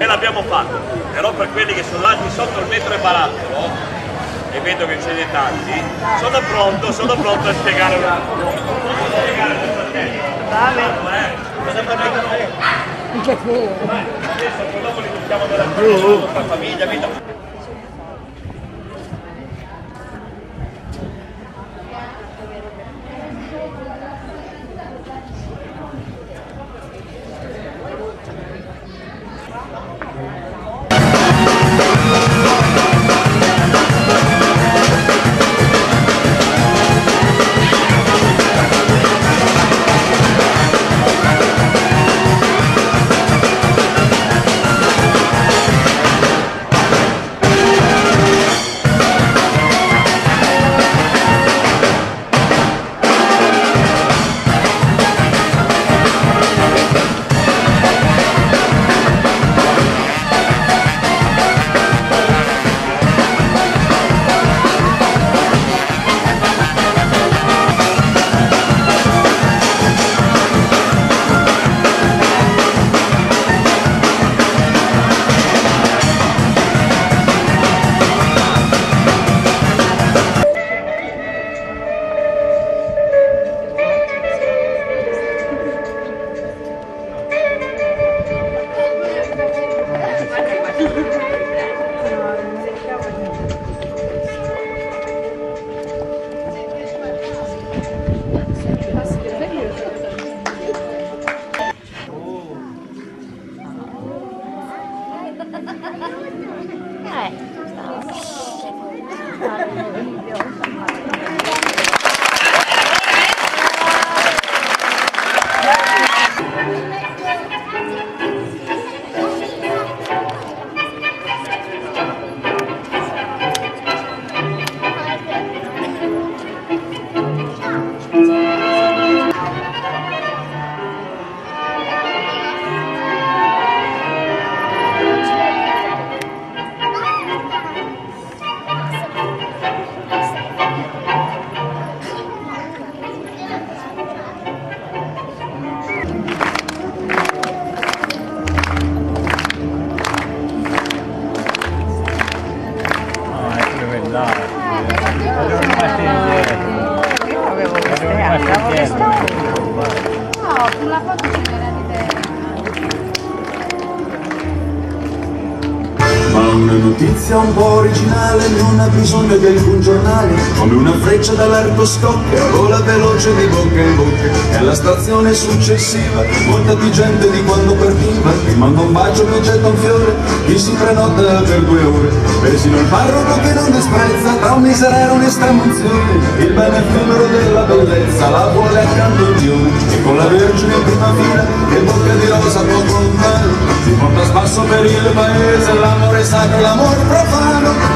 E l'abbiamo fatto, però per quelli che sono andati sotto il metro e barattolo, e vedo che ce ne tanti, sono pronto a spiegare un attimo. Adesso poi dopo li mettiamo nella nostra famiglia, vita. Notizia un po' originale, non ha bisogno di alcun giornale, come una freccia dall'arcoscoppio, vola veloce di bocca in bocca, e alla stazione successiva, molta di gente di quando partiva, chi manda un bacio che getta un fiore, chi si prenota per 2 ore, persino il parroco che non desprezza, tra un miserere e un'estramunzione, il bene effimero della bellezza, la vuole accanto a Dio, e con la Vergine in prima fila, che bocca di rosa poco lontano, si porta a spasso per il paese, l'amore sacro, l'amor profano.